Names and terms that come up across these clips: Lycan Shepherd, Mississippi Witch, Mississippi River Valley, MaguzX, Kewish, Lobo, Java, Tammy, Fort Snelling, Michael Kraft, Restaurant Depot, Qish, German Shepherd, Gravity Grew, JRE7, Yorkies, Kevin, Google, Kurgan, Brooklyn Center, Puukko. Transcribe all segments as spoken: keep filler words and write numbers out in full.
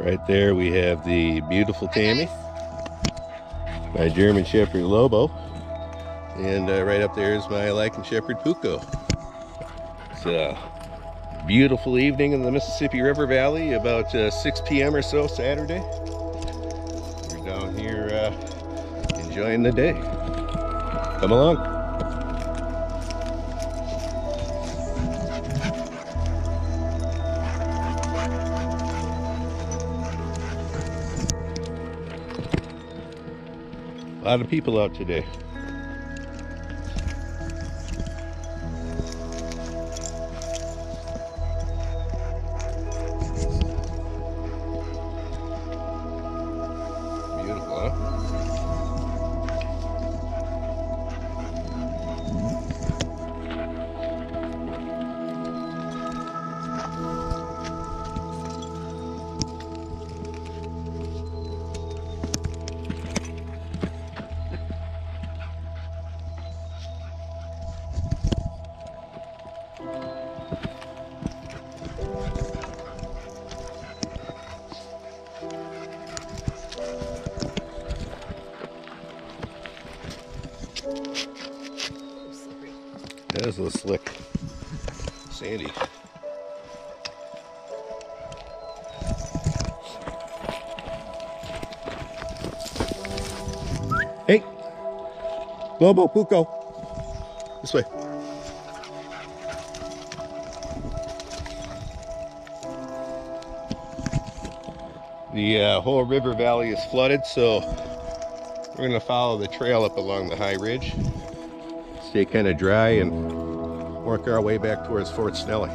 Right there we have the beautiful Tammy, my German Shepherd Lobo, and uh, right up there is my Lycan Shepherd Puukko. It's a beautiful evening in the Mississippi River Valley, about uh, six p m or so Saturday. We're down here uh, enjoying the day. Come along. A lot of people out today. Beautiful, huh? That is a little slick. Sandy. Hey! Lobo, Puukko. This way. The uh, whole river valley is flooded, so we're going to follow the trail up along the high ridge. Stay kind of dry and work our way back towards Fort Snelling.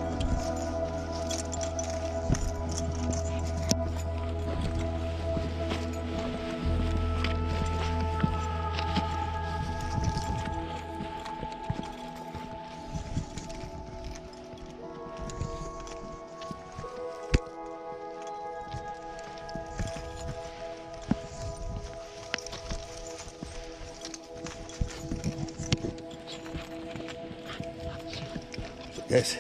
Guys,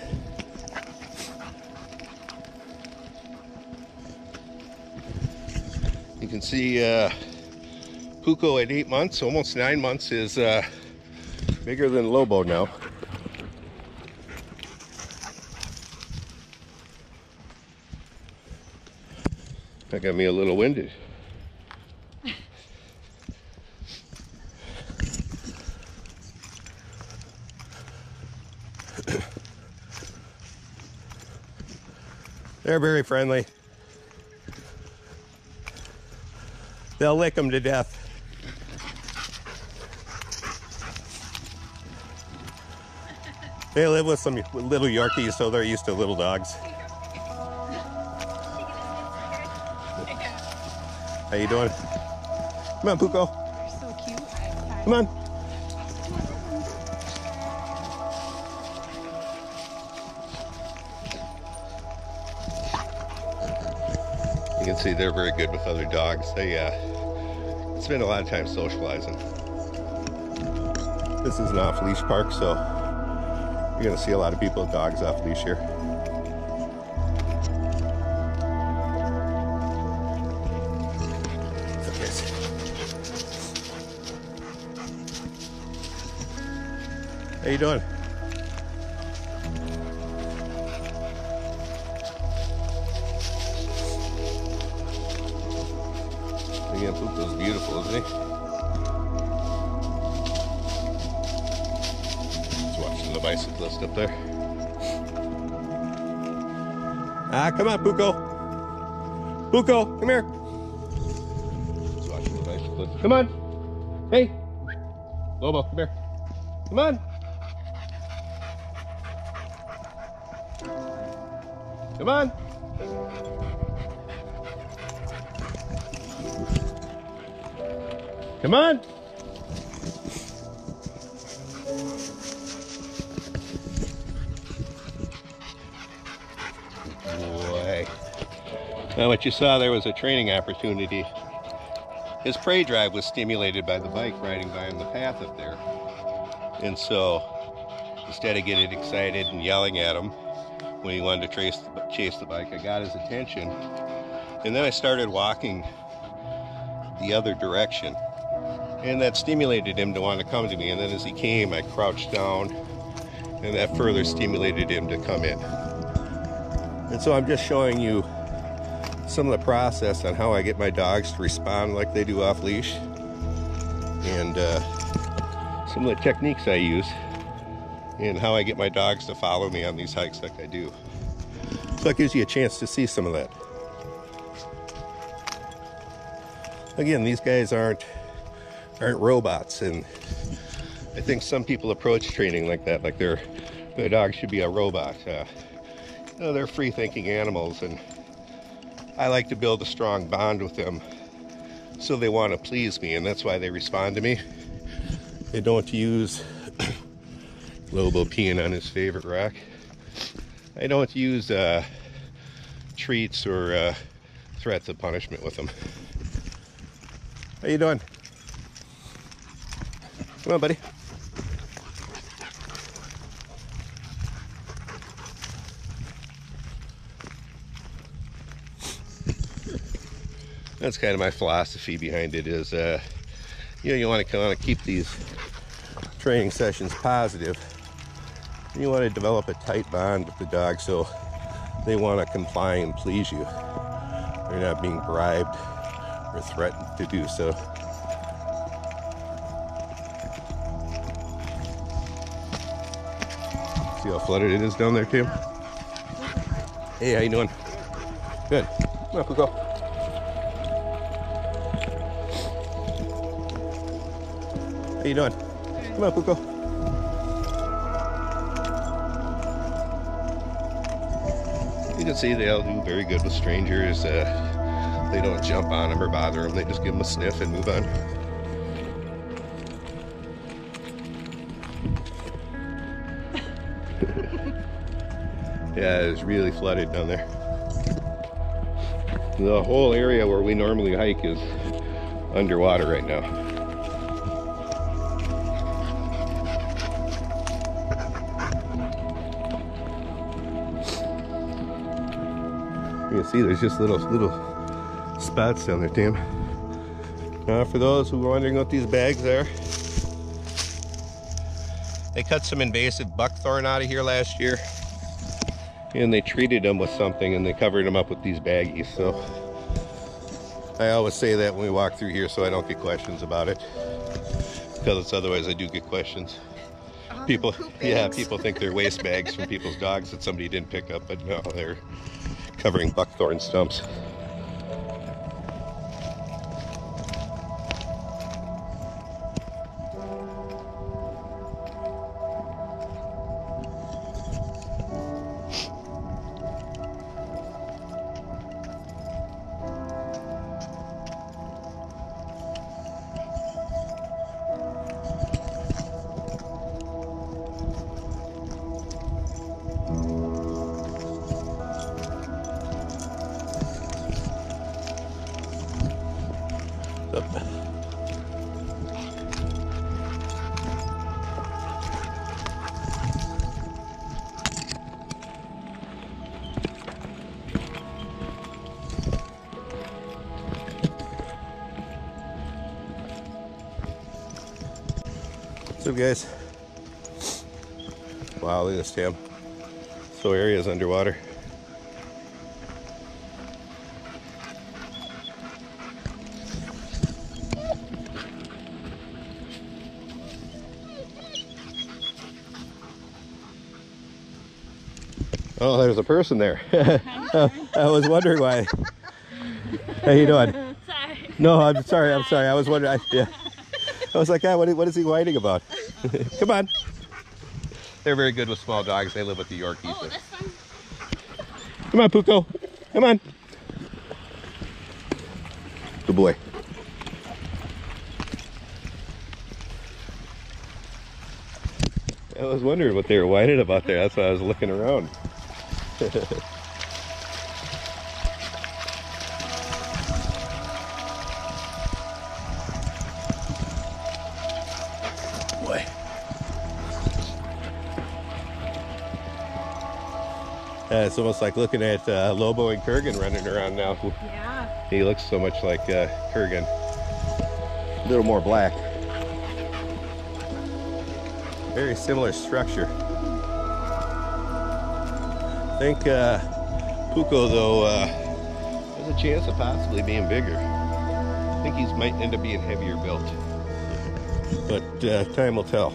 you can see uh, Puukko at eight months, almost nine months, is uh, bigger than Lobo now. That got me a little winded. They're very friendly. They'll lick them to death. They live with some little Yorkies, so they're used to little dogs. How you doing? Come on, Puukko. You're so cute. Come on. You can see they're very good with other dogs. They uh, spend a lot of time socializing. This is an off-leash park, so you're going to see a lot of people with dogs off-leash here. How you doing? Again, Puukko's beautiful, isn't he? Just watching the bicyclist up there. Ah, come on, Puukko. Puukko, come here. Just watching the bicyclist. Come on. Hey. Lobo, come here. Come on. Come on. Come on! Boy. Now what you saw there was a training opportunity. His prey drive was stimulated by the bike riding by him the path up there. And so, instead of getting excited and yelling at him when he wanted to trace, chase the bike, I got his attention And then I started walking the other direction. And that stimulated him to want to come to me. And then as he came, I crouched down, and that further stimulated him to come in. And so I'm just showing you some of the process on how I get my dogs to respond like they do off-leash, and uh, some of the techniques I use, and how I get my dogs to follow me on these hikes like I do. So that gives you a chance to see some of that. Again, these guys aren't aren't robots, and I think some people approach training like that, like their their dog should be a robot. Uh, you know, they're free-thinking animals, and I like to build a strong bond with them, so they want to please me, and that's why they respond to me. They don't use Lobo peeing on his favorite rock. I don't use uh, treats or uh, threats of punishment with them. How you doing? Come on, buddy. That's kind of my philosophy behind it is, uh, you know, you want to kind of keep these training sessions positive. You want to develop a tight bond with the dog so they want to comply and please you. They're not being bribed or threatened to do so. See how flooded it is down there too? Hey, how you doing? Good. Come on, Puukko. How you doing? Come on, Puukko. You can see they all do very good with strangers. Uh, they don't jump on them or bother them. They just give them a sniff and move on. Yeah, it's really flooded down there. The whole area where we normally hike is underwater right now. You can see there's just little little spots down there, Tam. Uh, for those who are wondering what these bags are, they cut some invasive buckthorn out of here last year. And they treated them with something, and they covered them up with these baggies. So I always say that when we walk through here, so I don't get questions about it, because otherwise I do get questions. Oh, people, yeah, people think they're waste bags from people's dogs that somebody didn't pick up, but no, they're covering buckthorn stumps. Guys, wow, look at this, Tam. So area's underwater. Oh, there's a person there. I was wondering why. How you doing? Sorry. No, I'm sorry. I'm sorry. I was wondering. I, yeah. I was like, ah, what, what is he whining about? Come on. They're very good with small dogs. They live with the Yorkies. Oh, that's fun. Come on, Puukko. Come on. Good boy. I was wondering what they were whining about there. That's why I was looking around. Uh, it's almost like looking at uh, Lobo and Kurgan running around now. Yeah. He looks so much like uh, Kurgan. A little more black. Very similar structure. I think uh, Puukko, though, uh, there's a chance of possibly being bigger. I think he might end up being heavier built. But uh, time will tell.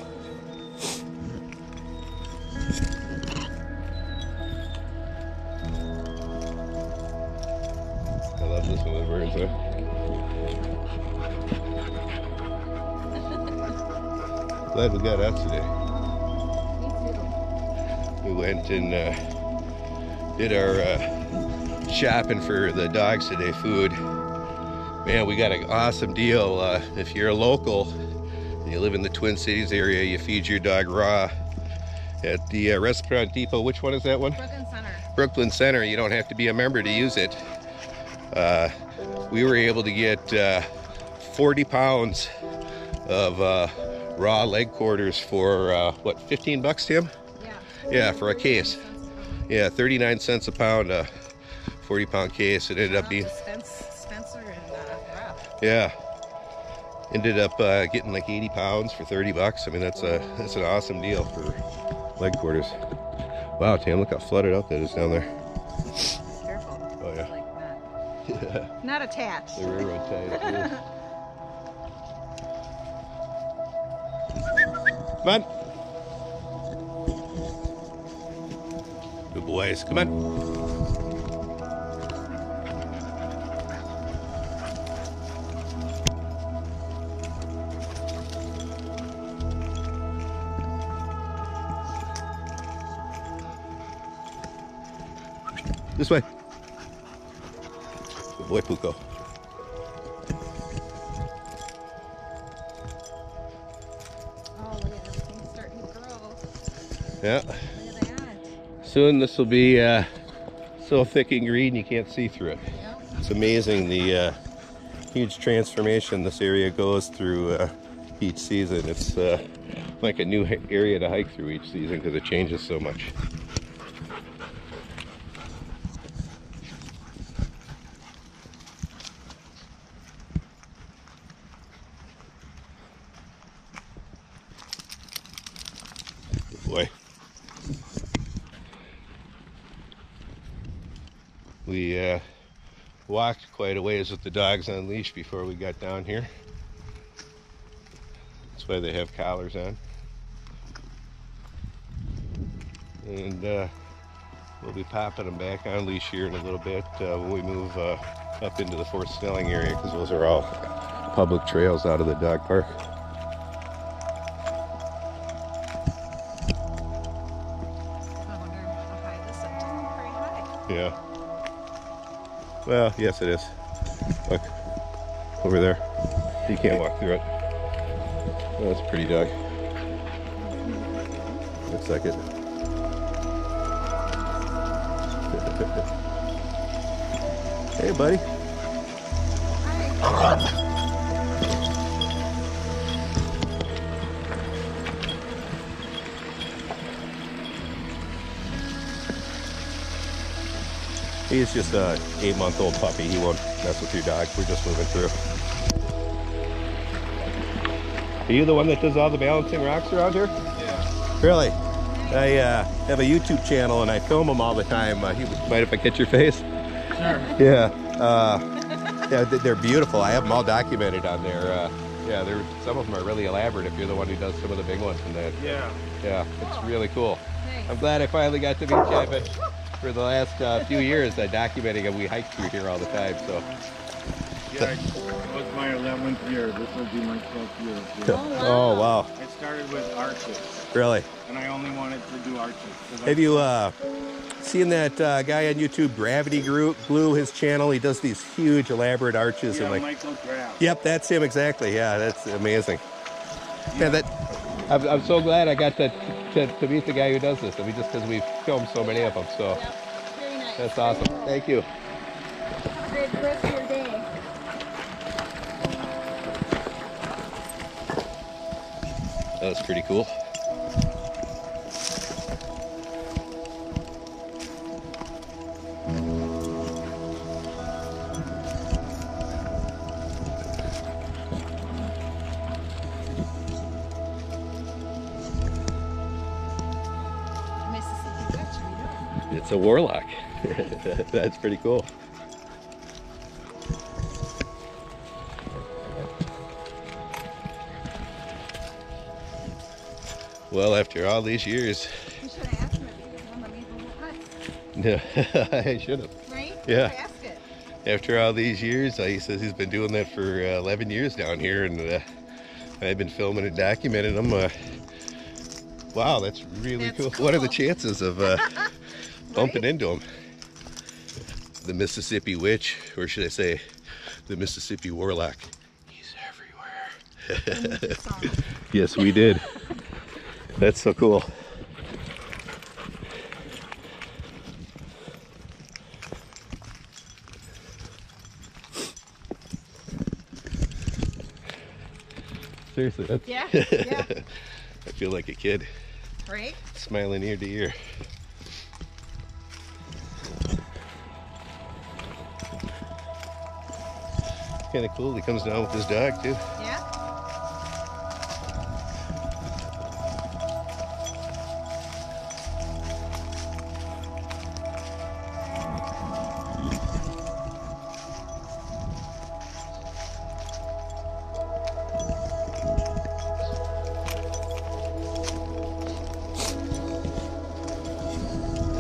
I love this one of the birds, huh? Glad we got out today. We went and uh, did our uh, shopping for the dogs today, food. Man, we got an awesome deal. Uh, if you're a local and you live in the Twin Cities area, you feed your dog raw at the uh, Restaurant Depot. Which one is that one? Brooklyn Center. Brooklyn Center. You don't have to be a member to use it. Uh, we were able to get uh, forty pounds of uh, raw leg quarters for uh, what, fifteen bucks, Tim? Yeah. Yeah, for a case. Yeah, thirty-nine cents a pound, a forty pound case. It ended up being Spencer and uh, Kraft. Yeah. Ended up uh, getting like eighty pounds for thirty bucks. I mean, that's a that's an awesome deal for leg quarters. Wow, Tam, look how flooded out that is down there. Careful. Oh yeah. Like that. Yeah. Not attached. The railroad ties. Come on. Good boys, come on. This way. Good boy, Puukko. Yeah. Soon this will be uh, so thick and green you can't see through it. Yep. It's amazing the uh, huge transformation this area goes through uh, each season. It's uh, like a new area to hike through each season because it changes so much. We uh, walked quite a ways with the dogs on leash before we got down here. That's why they have collars on. And uh, we'll be popping them back on leash here in a little bit uh, when we move uh, up into the Fort Snelling area, because those are all public trails out of the dog park. I wonder how high this up to. Pretty high. Yeah. Well, yes it is. Look, over there. You can't walk through it. Well, that's pretty dog. Looks like it. Hey, buddy. He's just a eight-month-old puppy. He won't mess with your dog. We're just moving through. Are you the one that does all the balancing rocks around here? Yeah. Really? I uh, have a YouTube channel and I film them all the time. Uh, you mind if I catch your face? Sure. Yeah. Uh, yeah, they're beautiful. I have them all documented on there. Uh, yeah, they're, some of them are really elaborate. If you're the one who does some of the big ones and that. Yeah. Yeah, it's really cool. Thanks. I'm glad I finally got to meet Kevin. For the last uh, few years, uh, documenting and we hike through here all the time. So. Yeah, it was my eleventh year. This will be my twelfth year. Oh wow. oh wow! It started with arches. Really? And I only wanted to do arches. Have you uh, seen that uh, guy on YouTube, Gravity Grew? Blew his channel. He does these huge, elaborate arches. Yeah, and like, Michael Kraft. Yep, that's him exactly. Yeah, that's amazing. Yeah, yeah that. I'm, I'm so glad I got to, to, to meet the guy who does this. I mean, just because we've filmed so many of them, so yep. Very nice. That's awesome. Thank you. Have a great rest of your day. That was pretty cool. It's a warlock. That's pretty cool. Well, after all these years. You should have asked him if he wanted to leave the whole hut. No, I should have. Right? Yeah. I asked it. After all these years, uh, he says he's been doing that for uh, eleven years down here, and uh, I've been filming and documenting them. Uh, wow, that's really that's cool. cool. What are the chances of uh, right? bumping into them? The Mississippi Witch, or should I say, the Mississippi Warlock. He's everywhere. Yes, we did. That's so cool. Seriously, that's... Yeah, yeah. I feel like a kid. Right? Smiling ear to ear. It's kind of cool he comes down with his dog, too. Yeah.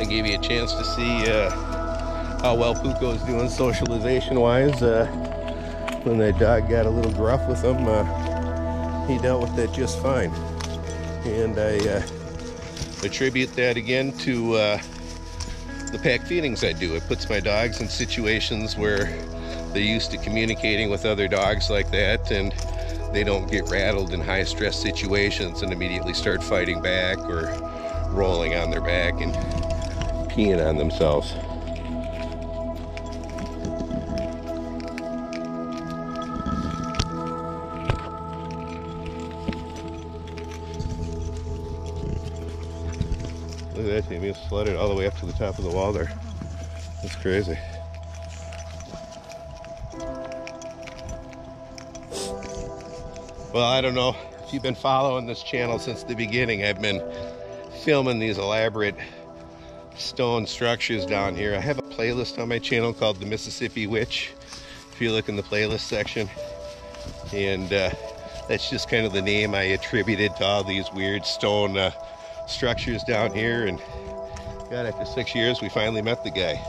Gave you a chance to see uh, how well Puukko is doing socialization-wise. Uh, when that dog got a little gruff with him, uh, he dealt with that just fine. And I uh, attribute that again to uh, the pack feedings I do. It puts my dogs in situations where they're used to communicating with other dogs like that, and they don't get rattled in high-stress situations and immediately start fighting back or rolling on their back and peeing on themselves. Look at that thing, it's flooded all the way up to the top of the wall there. That's crazy. Well, I don't know if you've been following this channel since the beginning. I've been filming these elaborate stone structures down here. I have a playlist on my channel called The Mississippi Witch. If you look in the playlist section, and uh, that's just kind of the name I attributed to all these weird stone uh, structures down here. And God, after six years, we finally met the guy.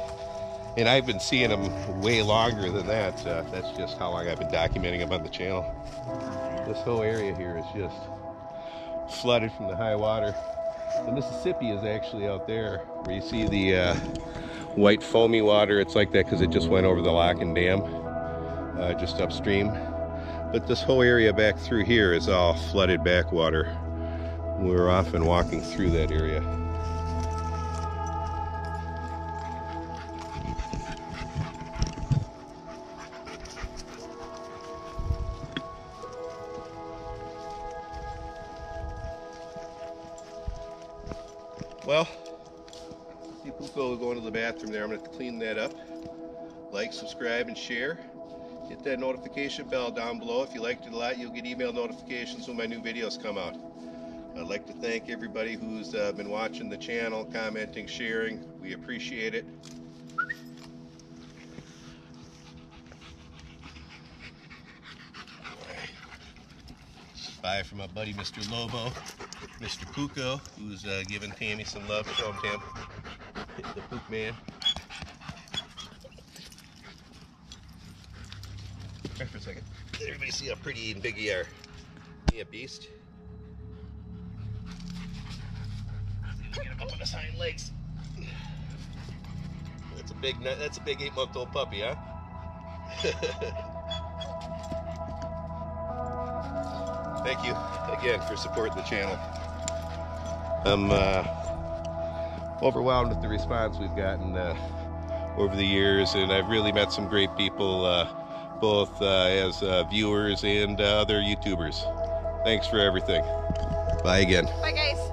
And I've been seeing him way longer than that. Uh, that's just how long I've been documenting him on the channel. This whole area here is just flooded from the high water. The Mississippi is actually out there where you see the uh, white foamy water. It's like that because it just went over the Lycan Dam, uh, just upstream. But this whole area back through here is all flooded backwater. We're often walking through that area. Well, I see Puukko going to the bathroom there. I'm going to clean that up. Like, subscribe, and share. Hit that notification bell down below. If you liked it a lot, you'll get email notifications when my new videos come out. I'd like to thank everybody who's uh, been watching the channel, commenting, sharing. We appreciate it. Bye from my buddy, Mister Lobo. Mister Puukko, who's uh, giving Tammy some love. Show him, Tam. Hit the Puuk man. All right, for a second. Let everybody see how pretty and big he are. He a beast. See if we get him up on his hind legs. That's a big, that's a big eight-month-old puppy, huh? Thank you again for supporting the channel. I'm uh, overwhelmed with the response we've gotten uh, over the years, and I've really met some great people, uh, both uh, as uh, viewers and uh, other YouTubers. Thanks for everything. Bye again. Bye, guys.